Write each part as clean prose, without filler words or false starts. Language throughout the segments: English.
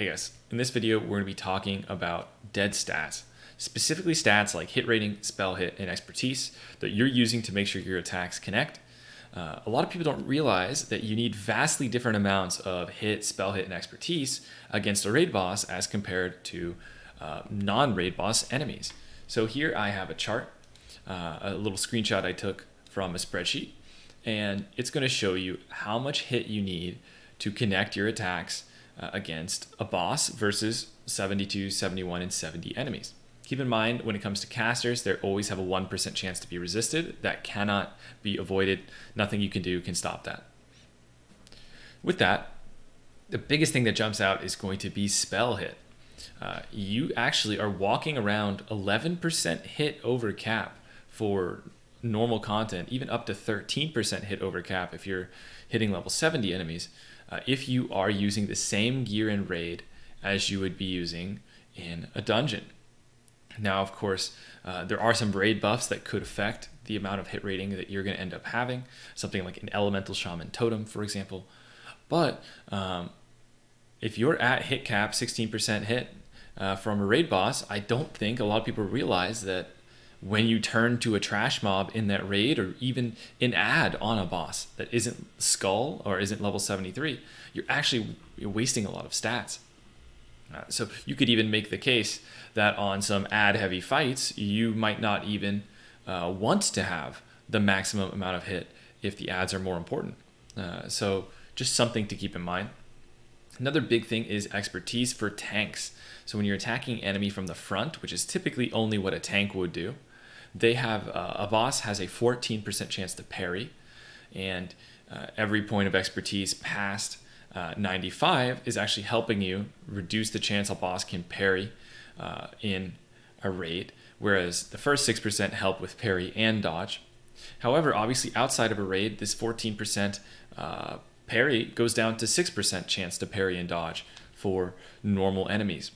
Hey guys, in this video, we're going to be talking about dead stats, specifically stats like hit rating, spell hit, and expertise that you're using to make sure your attacks connect. A lot of people don't realize that you need vastly different amounts of hit, spell hit, and expertise against a raid boss as compared to non-raid boss enemies. So here I have a chart, a little screenshot I took from a spreadsheet, and it's going to show you how much hit you need to connect your attacks against a boss versus 72, 71, and 70 enemies. Keep in mind, when it comes to casters, they always have a 1% chance to be resisted. That cannot be avoided. Nothing you can do can stop that. With that, the biggest thing that jumps out is going to be spell hit. You actually are walking around 11% hit over cap for normal content, even up to 13% hit over cap if you're hitting level 70 enemies, if you are using the same gear in raid as you would be using in a dungeon. Now, of course, there are some raid buffs that could affect the amount of hit rating that you're going to end up having, something like an elemental shaman totem, for example. But if you're at hit cap, 16% hit from a raid boss, I don't think a lot of people realize that when you turn to a trash mob in that raid, or even an ad on a boss that isn't skull or isn't level 73, you're actually wasting a lot of stats. So you could even make the case that on some ad heavy fights, you might not even want to have the maximum amount of hit if the ads are more important. So just something to keep in mind. Another big thing is expertise for tanks. So when you're attacking enemy from the front, which is typically only what a tank would do, they have a boss has a 14% chance to parry, and every point of expertise past 95 is actually helping you reduce the chance a boss can parry in a raid, whereas the first 6% help with parry and dodge. However, obviously outside of a raid, this 14% parry goes down to 6% chance to parry and dodge for normal enemies.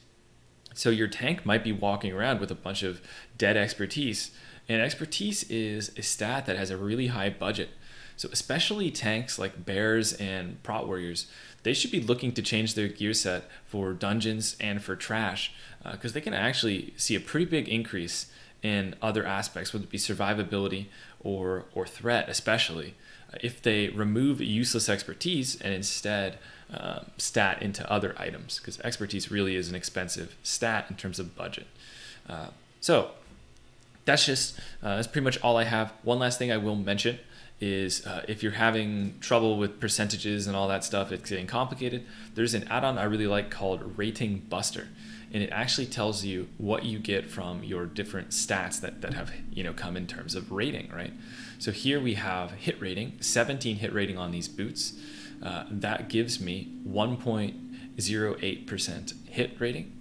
So your tank might be walking around with a bunch of dead expertise, and expertise is a stat that has a really high budget. So especially tanks like bears and prot warriors, they should be looking to change their gear set for dungeons and for trash, because they can actually see a pretty big increase in other aspects, whether it be survivability or threat, especially if they remove useless expertise and instead stat into other items, because expertise really is an expensive stat in terms of budget. So that's pretty much all I have. One last thing I will mention is if you're having trouble with percentages and all that stuff, it's getting complicated, there's an add-on I really like called Rating Buster, and it actually tells you what you get from your different stats that have come in terms of rating, right? So here we have hit rating, 17 hit rating on these boots. That gives me 1.08% hit rating.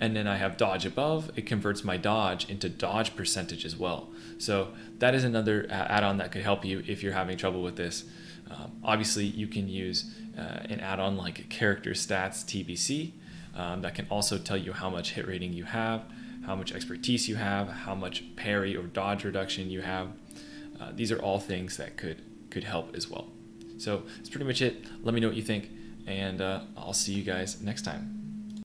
And then I have dodge above, it converts my dodge into dodge percentage as well. So that is another add-on that could help you if you're having trouble with this. Obviously you can use an add-on like Character Stats TBC that can also tell you how much hit rating you have, how much expertise you have, how much parry or dodge reduction you have. These are all things that could help as well. So that's pretty much it. Let me know what you think, and I'll see you guys next time.